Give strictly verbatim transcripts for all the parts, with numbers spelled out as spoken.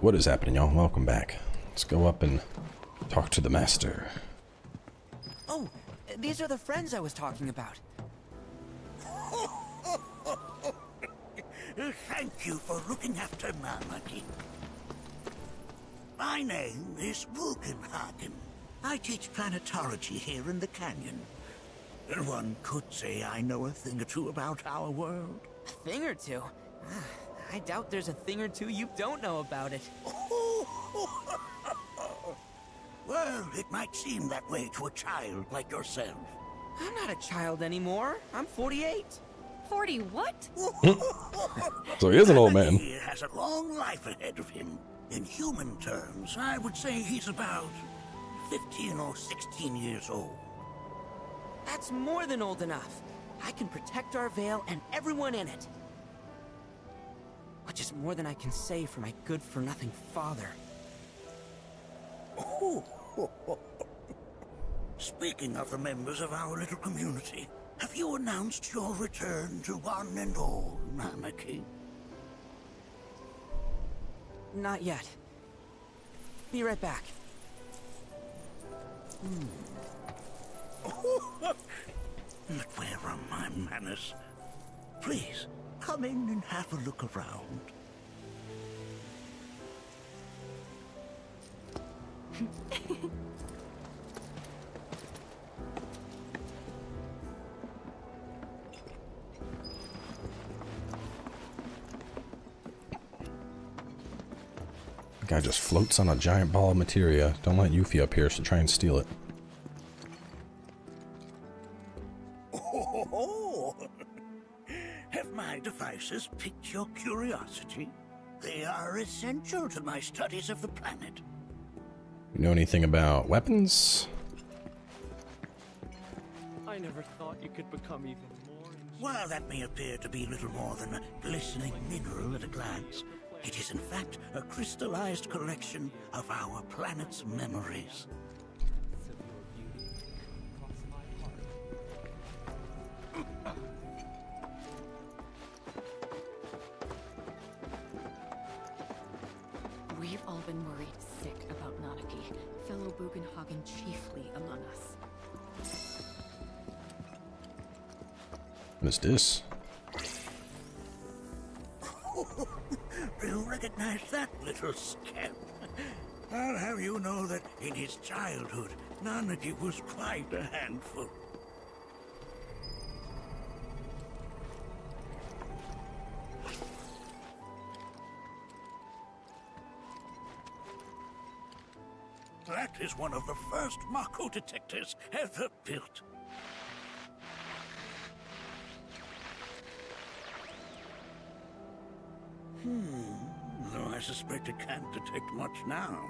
What is happening, y'all? Welcome back. Let's go up and talk to the master. Oh, these are the friends I was talking about. Thank you for looking after Nanaki. My name is Bugenhagen. I teach planetology here in the canyon. One could say I know a thing or two about our world. A thing or two? I doubt there's a thing or two you don't know about it. Well, it might seem that way to a child like yourself. I'm not a child anymore. I'm forty-eight. forty what? So he is an old man. He has a long life ahead of him. In human terms, I would say he's about fifteen or sixteen years old. That's more than old enough. I can protect our veil and everyone in it. Which is more than I can say for my good-for-nothing father. Oh, oh, oh. Speaking of the members of our little community, have you announced your return to one and all, Nanaki? Not yet. Be right back. Hmm. Oh, but where are my manners? Please, come in and have a look around. The guy just floats on a giant ball of materia. Don't let Yuffie up here, so try and steal it. Devices piqued your curiosity? They are essential to my studies of the planet. You know anything about weapons? I never thought you could become even more. While that may appear to be little more than a glistening mineral at a glance, it is in fact a crystallized collection of our planet's memories. What is this? You'll recognize that little scamp. I'll have you know that in his childhood, Nanaki was quite a handful. That is one of the first Mako detectors ever built. Hmm, though I suspect it can't detect much now.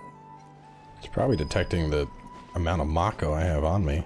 It's probably detecting the amount of Mako I have on me.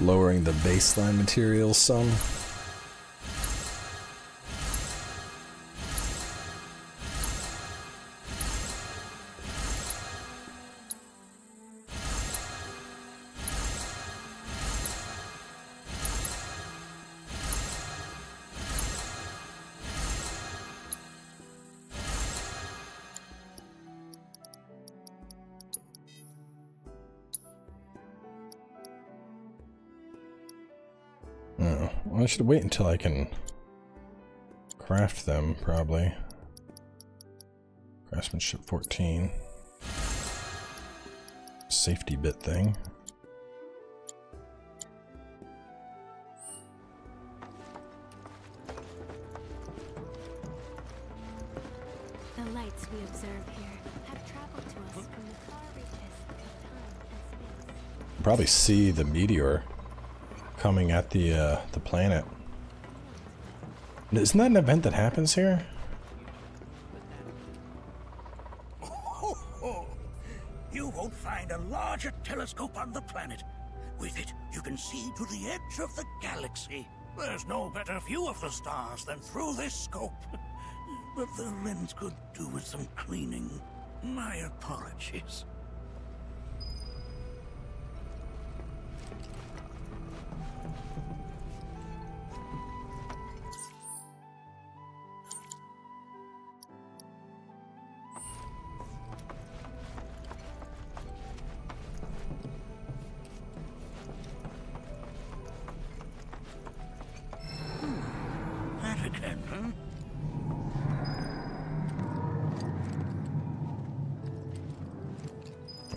Lowering the baseline materials some. I should wait until I can craft them, probably. Craftsmanship fourteen. Safety bit thing. lights we observe here have traveled to us from the far reaches of time and space. Probably see the meteor coming at the uh, the planet. Isn't that an event that happens here? Oh, oh. You won't find a larger telescope on the planet. With it, you can see to the edge of the galaxy. There's no better view of the stars than through this scope. But the lens could do with some cleaning. My apologies.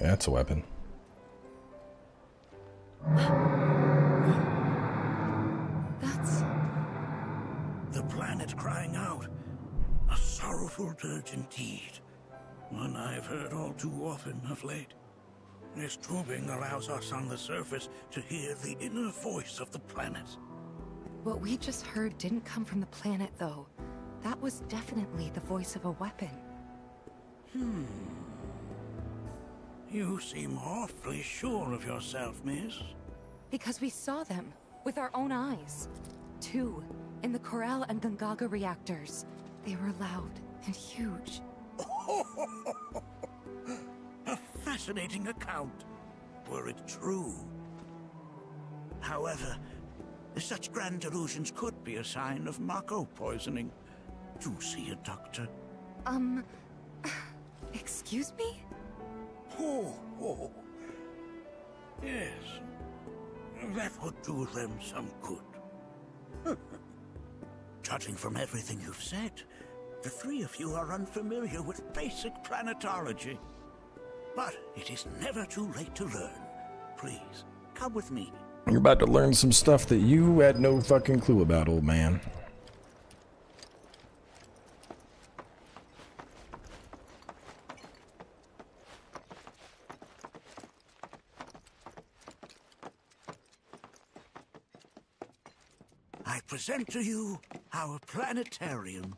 That's a weapon. That's... The planet crying out. A sorrowful dirge indeed. One I've heard all too often of late. This tubing allows us on the surface to hear the inner voice of the planet. What we just heard didn't come from the planet, though. That was definitely the voice of a weapon. Hmm... You seem awfully sure of yourself, miss. Because we saw them, with our own eyes. Two, in the Corel and Gongaga reactors. They were loud and huge. A fascinating account, were it true. However, such grand delusions could be a sign of Mako poisoning. Do see a doctor. Um, excuse me? Oh, oh, yes, that would do them some good. Judging from everything you've said, the three of you are unfamiliar with basic planetology. But it is never too late to learn. Please, come with me. You're about to learn some stuff that you had no fucking clue about, old man. Present to you our planetarium.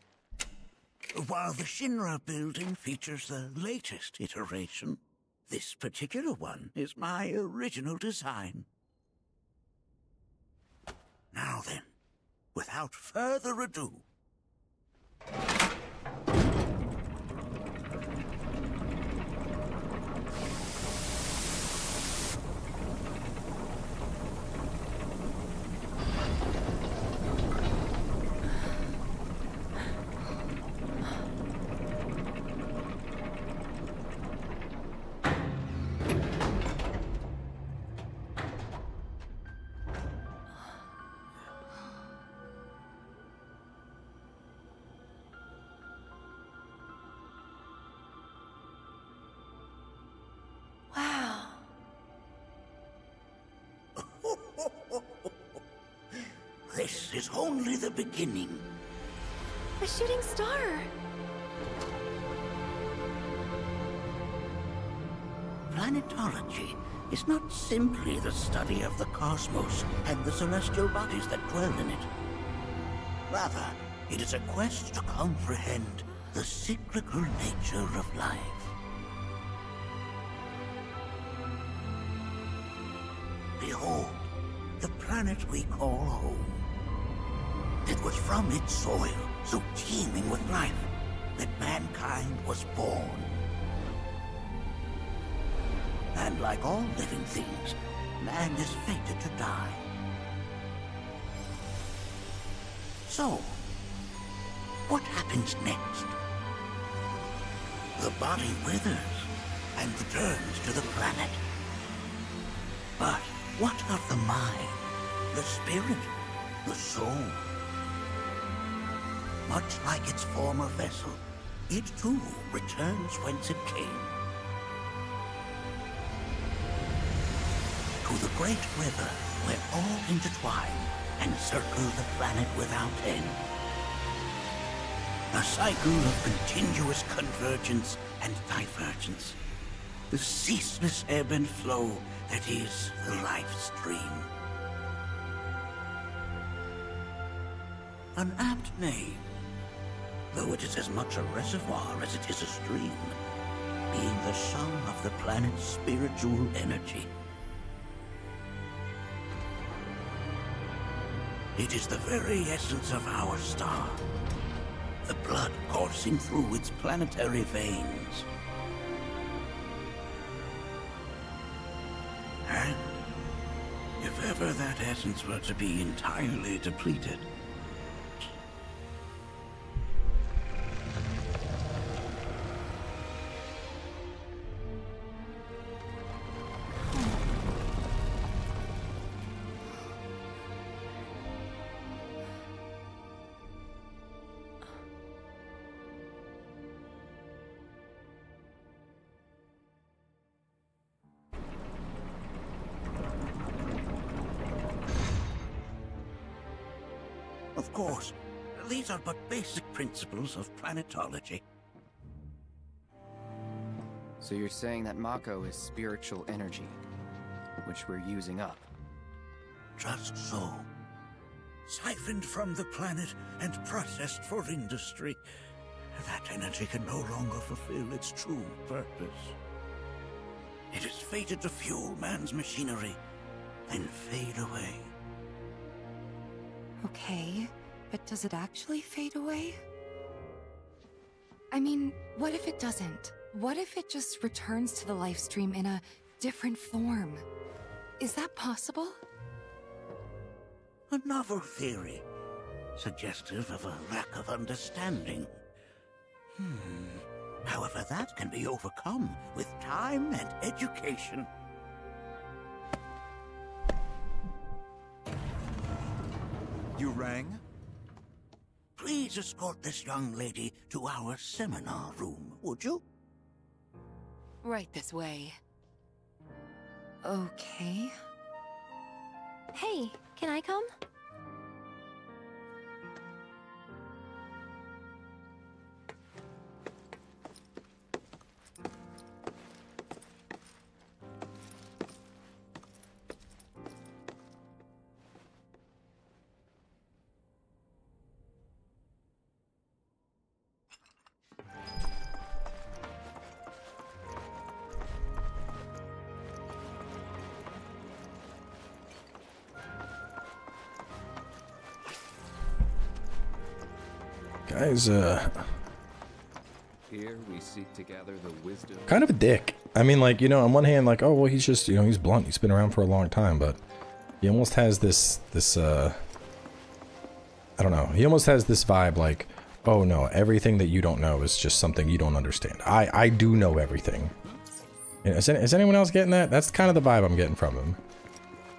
While the Shinra building features the latest iteration, this particular one is my original design. Now then, without further ado. This is only the beginning. A shooting star! Planetology is not simply the study of the cosmos and the celestial bodies that dwell in it. Rather, it is a quest to comprehend the cyclical nature of life. Behold, the planet we call home. It was from its soil, so teeming with life, that mankind was born. And like all living things, man is fated to die. So, what happens next? The body withers and returns to the planet. But what of the mind, the spirit, the soul? Much like its former vessel, it too returns whence it came. To the great river where all intertwine and circle the planet without end. a cycle of continuous convergence and divergence. The ceaseless ebb and flow that is the life stream. An apt name, though it is as much a reservoir as it is a stream, being the sum of the planet's spiritual energy. It is the very essence of our star, the blood coursing through its planetary veins. And if ever that essence were to be entirely depleted, of course, these are but basic principles of planetology. So you're saying that Mako is spiritual energy, which we're using up? Just so. Siphoned from the planet and processed for industry, that energy can no longer fulfill its true purpose. It is fated to fuel man's machinery, then fade away. Okay. But does it actually fade away? I mean, what if it doesn't? What if it just returns to the life stream in a different form? Is that possible? A novel theory, suggestive of a lack of understanding. Hmm. However, that can be overcome with time and education. You rang? Please escort this young lady to our seminar room, would you? Right this way. Okay. Hey, can I come? Guys, uh, here we seek to gather the wisdom. Kind of a dick. I mean, like, you know, on one hand, like, oh well, he's just, you know, he's blunt. He's been around for a long time, but he almost has this, this, uh, I don't know. He almost has this vibe, like, oh no, everything that you don't know is just something you don't understand. I, I do know everything. Is, any, is anyone else getting that? That's kind of the vibe I'm getting from him.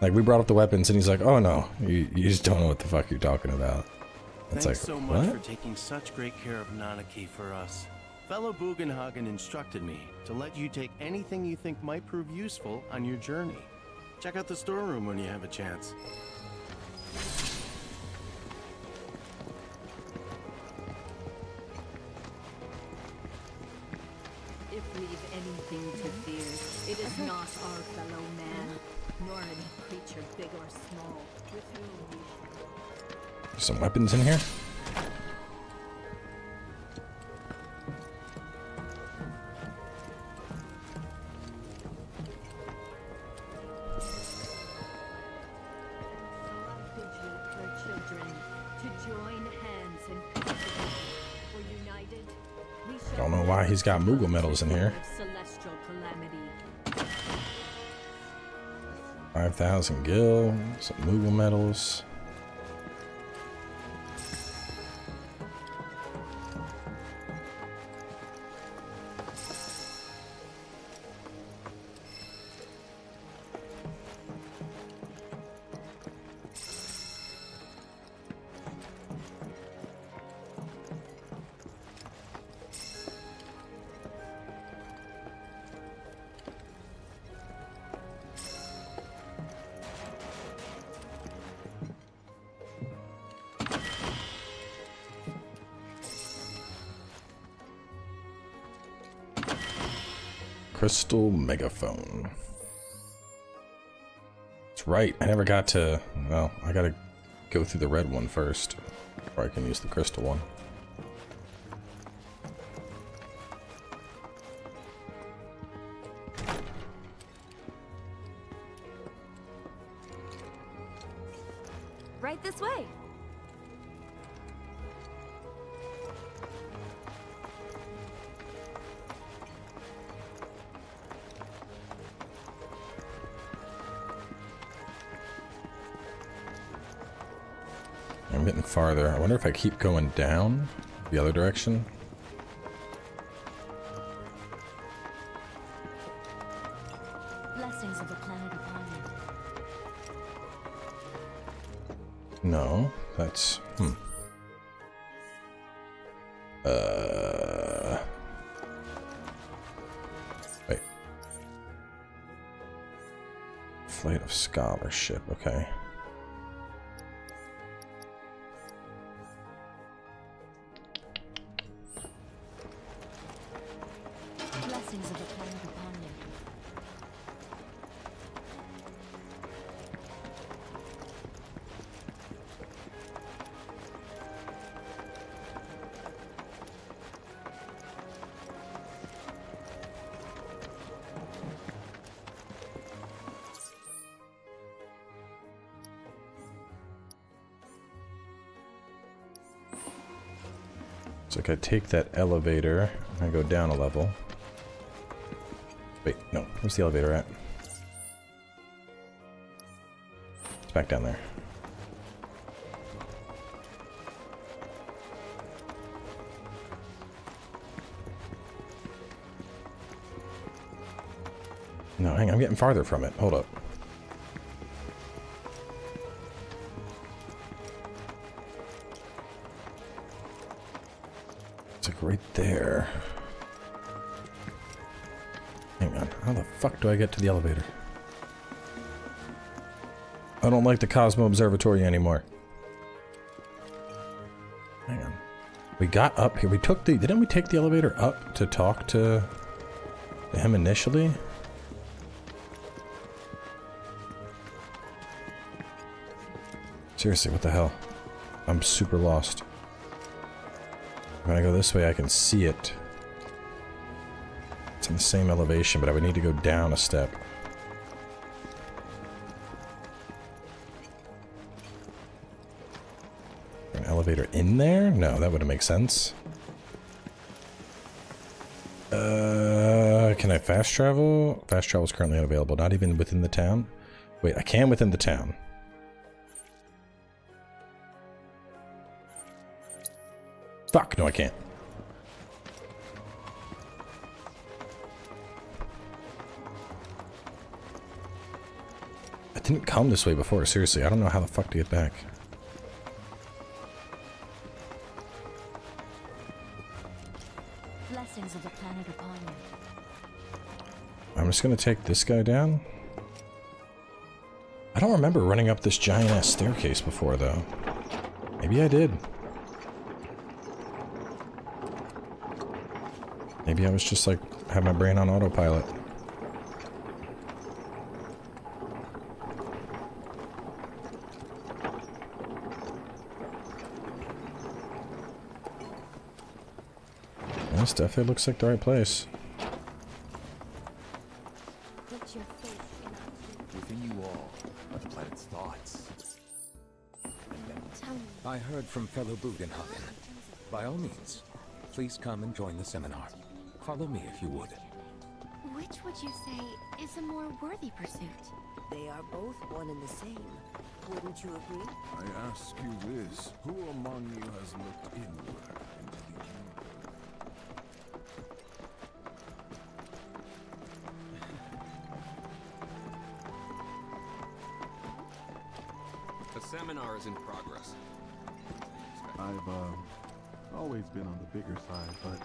Like, we brought up the weapons, and he's like, oh no, you, you just don't know what the fuck you're talking about. It's Thanks like, so much what? for taking such great care of Nanaki for us. Fellow Bugenhagen instructed me to let you take anything you think might prove useful on your journey. Check out the storeroom when you have a chance. If we've anything to fear, it is not our fellow man, nor any creature big or small with whom we shall. Some weapons in here. I don't know why he's got Moogle medals in here. Five thousand gil, some Moogle medals. Crystal megaphone. That's right. I never got to. Well, I gotta go through the red one first, or I can use the crystal one. Right this way. I'm getting farther. I wonder if I keep going down the other direction. Blessings of the planet upon you. No, that's hmm. Uh wait. Flight of scholarship, okay. Like I take that elevator and I go down a level. Wait, no, where's the elevator at? It's back down there. No, hang on, I'm getting farther from it. Hold up. Right there. Hang on. How the fuck do I get to the elevator? I don't like the Cosmo Observatory anymore. Hang on. We got up here. We took the... Didn't we take the elevator up to talk to him initially? Seriously, what the hell? I'm super lost. When I go this way, I can see it. It's in the same elevation, but I would need to go down a step. An elevator in there? No, that wouldn't make sense. Uh, can I fast travel? Fast travel is currently unavailable. Not even within the town? Wait, I can within the town. Fuck, no I can't. I didn't come this way before, seriously. I don't know how the fuck to get back. Blessings of the planet upon you. I'm just gonna take this guy down. I don't remember running up this giant ass staircase before though. Maybe I did. Maybe I was just like, had my brain on autopilot. This definitely looks like the right place. Within you all are the planet's thoughts. I heard from fellow Bugenhagen. By all means, please come and join the seminar. Follow me if you would. Which would you say is a more worthy pursuit? They are both one and the same. Wouldn't you agree? I ask you this, who among you has looked inward into the universe? The seminar is in progress. I've, uh, always been on the bigger side, but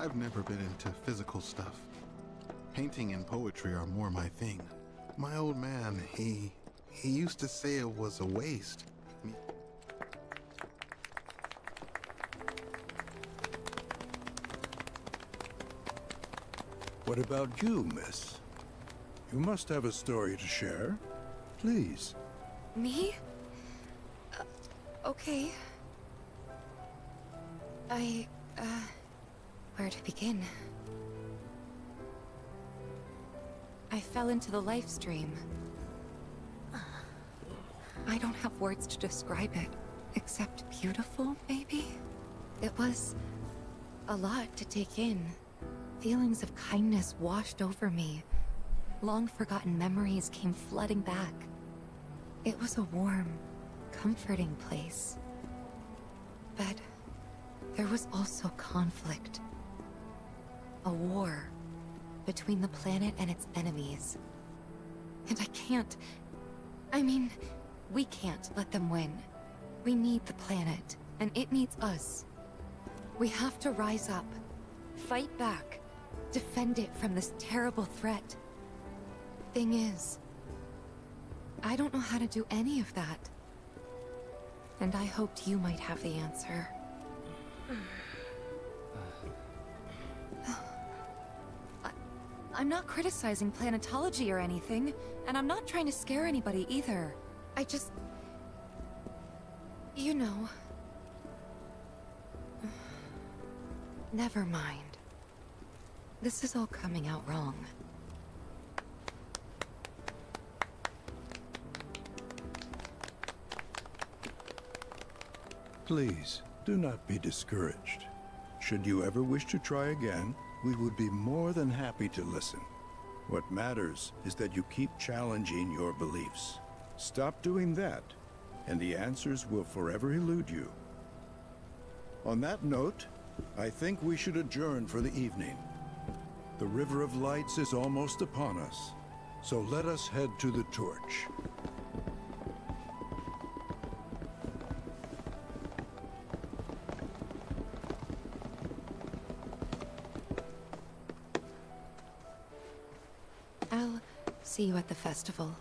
I've never been into physical stuff. Painting and poetry are more my thing. My old man, he... he used to say it was a waste. Me What about you, miss? You must have a story to share. Please. Me? Uh, okay. I, uh... where to begin? I fell into the life stream. I don't have words to describe it, except beautiful, maybe? It was a lot to take in. Feelings of kindness washed over me. Long-forgotten memories came flooding back. It was a warm, comforting place. But there was also conflict. A war between the planet and its enemies. And I can't... I mean, we can't let them win. We need the planet, and it needs us. We have to rise up, fight back, defend it from this terrible threat. Thing is, I don't know how to do any of that. And I hoped you might have the answer. I, I'm not criticizing planetology or anything, and I'm not trying to scare anybody either. I just... you know... Never mind. This is all coming out wrong. Please, do not be discouraged. Should you ever wish to try again, we would be more than happy to listen. What matters is that you keep challenging your beliefs. Stop doing that, and the answers will forever elude you. On that note, I think we should adjourn for the evening. The River of Lights is almost upon us, so let us head to the torch. I'll see you at the festival.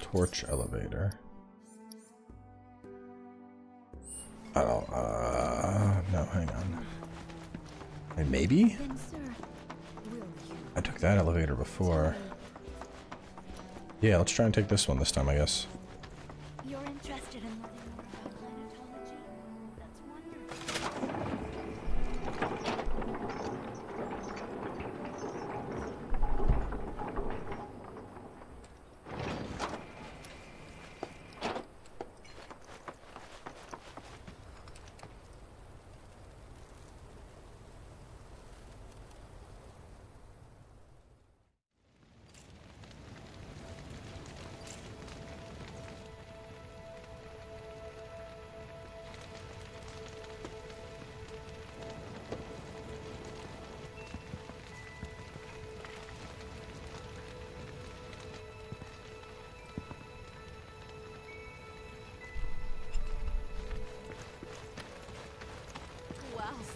Torch elevator. I don't, uh, no, hang on. Wait, maybe? I took that elevator before. Yeah, let's try and take this one this time, I guess. You're interested in learning more about planetology? That's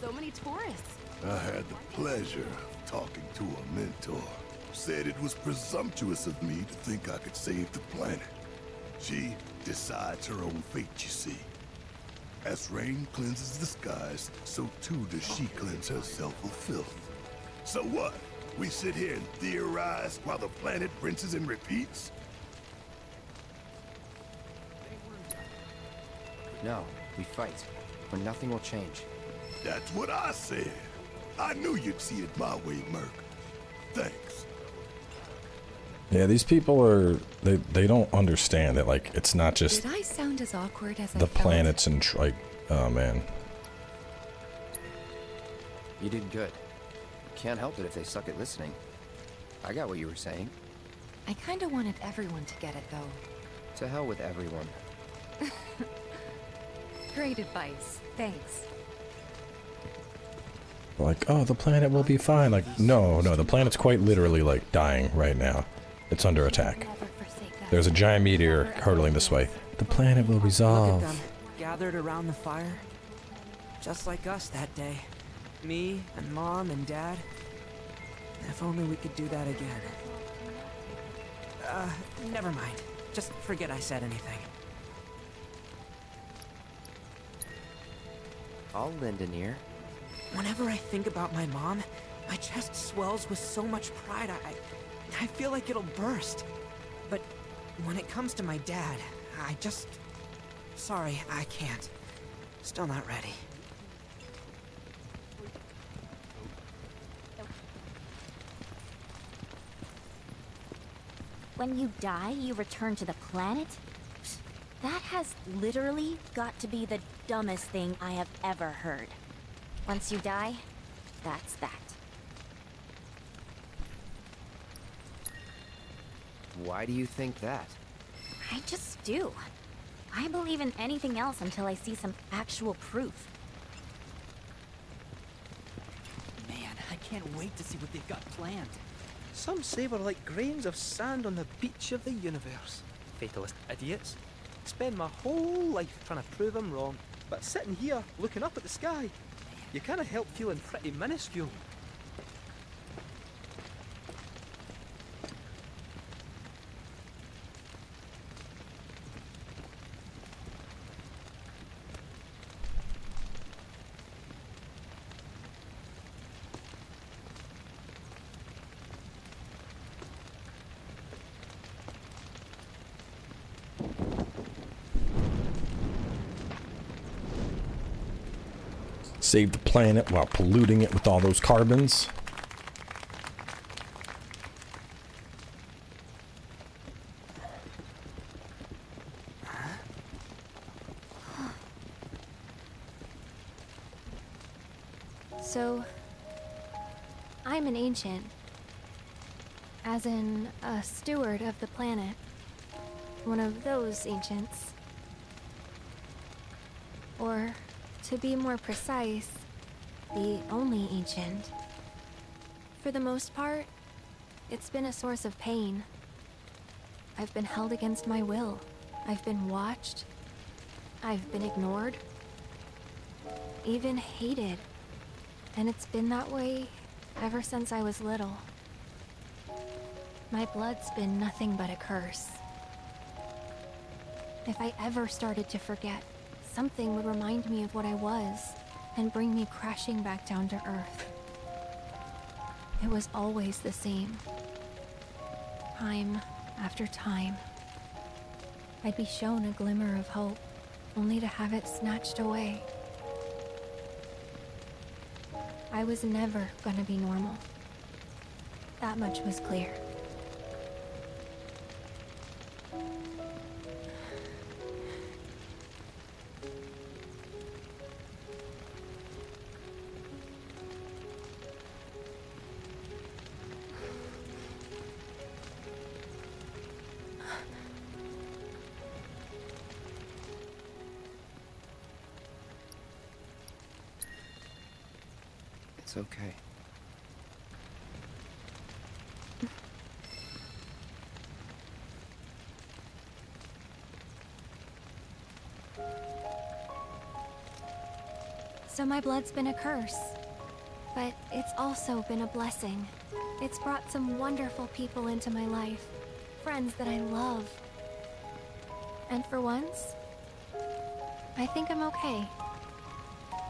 so many tourists. I had the pleasure of talking to a mentor. Said it was presumptuous of me to think I could save the planet. She decides her own fate, you see. As rain cleanses the skies, so too does she cleanse herself of filth. So what? We sit here and theorize while the planet rinses and repeats? No, we fight, but nothing will change. That's what I said. I knew you'd see it my way, Merc. Thanks. Yeah, these people are... They, they don't understand that, like, it's not just... Did I sound as awkward as I felt? The planets and, like... Oh, man. You did good. Can't help it if they suck at listening. I got what you were saying. I kinda wanted everyone to get it, though. To hell with everyone. Great advice. Thanks. Like, oh, the planet will be fine. Like, no, no, the planet's quite literally, like, dying right now. It's under attack. There's a giant meteor hurtling this way. The planet will resolve. Look at them, gathered around the fire. Just like us that day. Me, and Mom, and Dad. If only we could do that again. Uh, never mind. Just forget I said anything. I'll lend an ear. Whenever I think about my mom, my chest swells with so much pride, I, I feel like it'll burst. But when it comes to my dad, I just... Sorry, I can't. Still not ready. When you die, you return to the planet? That has literally got to be the dumbest thing I have ever heard. Once you die, that's that. Why do you think that? I just do. I believe in anything else until I see some actual proof. Man, I can't wait to see what they've got planned. Some savor like grains of sand on the beach of the universe. Fatalist idiots. Spend my whole life trying to prove them wrong, but sitting here looking up at the sky, you can't help feeling pretty minuscule. Save the planet while polluting it with all those carbons. So, I'm an ancient, as in a steward of the planet, one of those ancients, or to be more precise, the only ancient. For the most part, it's been a source of pain. I've been held against my will. I've been watched. I've been ignored. Even hated. And it's been that way ever since I was little. My blood's been nothing but a curse. If I ever started to forget, something would remind me of what I was, and bring me crashing back down to Earth. It was always the same. Time after time. I'd be shown a glimmer of hope, only to have it snatched away. I was never gonna be normal. That much was clear. It's okay. So my blood's been a curse, but it's also been a blessing. It's brought some wonderful people into my life, friends that I love. And for once, I think I'm okay.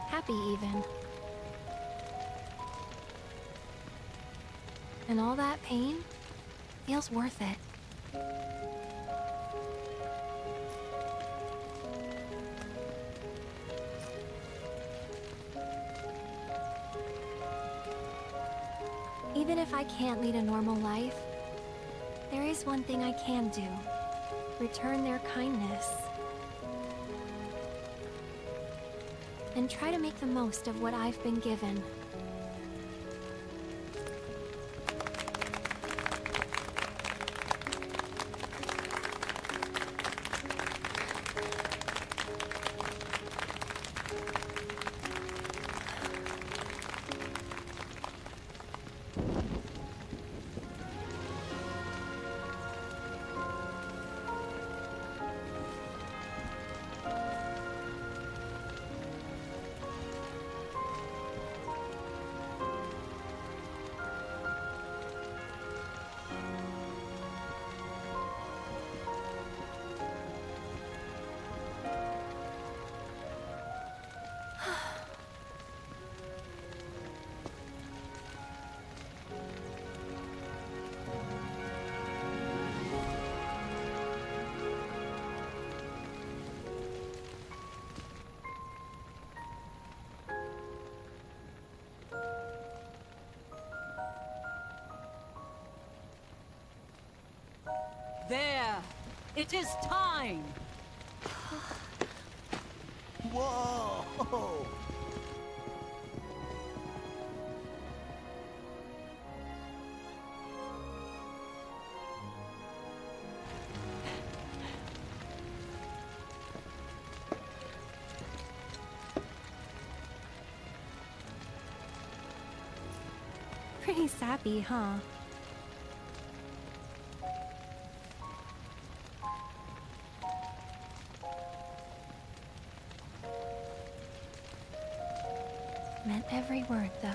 Happy even. And all that pain feels worth it. Even if I can't lead a normal life, there is one thing I can do. Return their kindness. And try to make the most of what I've been given. It is time. Whoa! Pretty sappy, huh? Meant every word, though.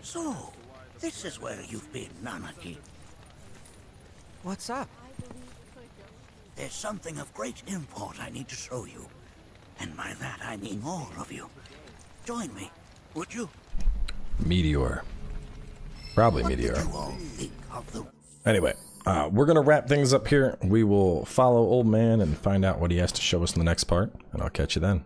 So, this is where you've been, Nanaki. What's up? There's something of great import I need to show you. And by that I mean all of you. Join me, would you? Meteor. Probably what Meteor. Did you all think of the... Anyway, uh, we're going to wrap things up here. We will follow Old Man and find out what he has to show us in the next part. And I'll catch you then.